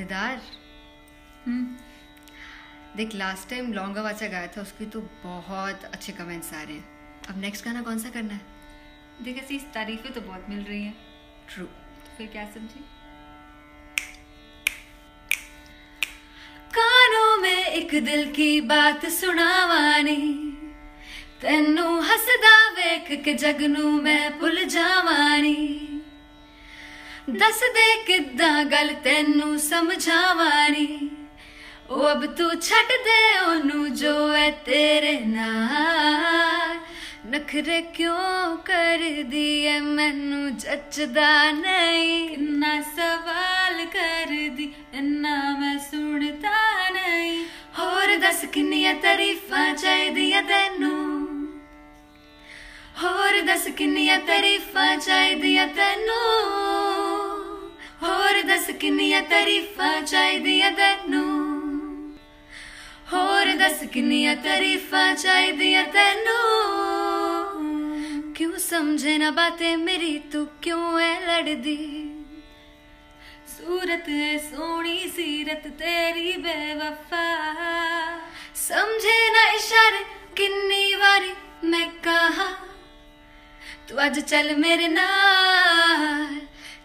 मज़ेदार। देख last time लॉन्गा वाचा गाया था, उसकी तो बहुत अच्छे कमेंट्स आ रहे हैं। अब नेक्स्ट गाना कौन सा करना है? देख ऐसी तारीफ़ें तो बहुत मिल रही हैं। ट्रू। तो फिर क्या समझी? कानों में एक दिल की बात सुनावानी, तेनू हसदा वेख के जगनू मैं भुल जावानी, दस दे किदा गल तेनू समझावानी, ओ अब तू छट दे ओनू जो है तेरे नाल, नखरे क्यों कर दिए मैनू जचदा नहीं, इन्ना सवाल कर दी इन्ना मैं सुनता नहीं, होर दस किन्नियां तारीफां चाहिदियां तैनू, होर दस किन्नियां तारीफां चाहिदियां तैनू, होर दस किन्नियां तारीफां चाहिदियां तैनू, होर दस किन्नियां तारीफां चाहिदियां तैनू, क्यों समझे ना बातें मेरी तू क्यों है लड़दी, सूरत है सोनी सीरत तेरी बेवफा, समझे ना इशारे किन्नी वारी मैं कहा, तू आज चल मेरे नाल,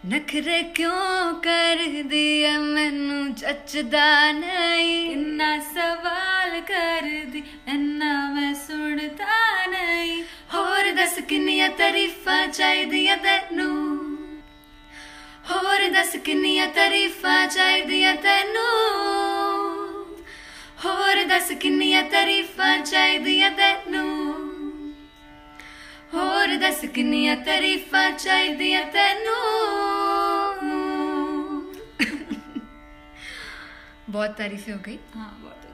नखरे क्यों कर दिए मैनू जचदा नहीं, इन्ना सवाल कर दी इन्ना मैं सुनता नहीं, होर दस किन्नियां तारीफां चाहिदियां तैनू, होर दस किन्नियां तारीफां चाहिदियां तैनू, होर दस किन्नियां तारीफां चाहिदियां तैनू, होर दस किन्नियां तारीफां चाहिदियां तैनू। बहुत तारीफें हो गई। हाँ बहुत।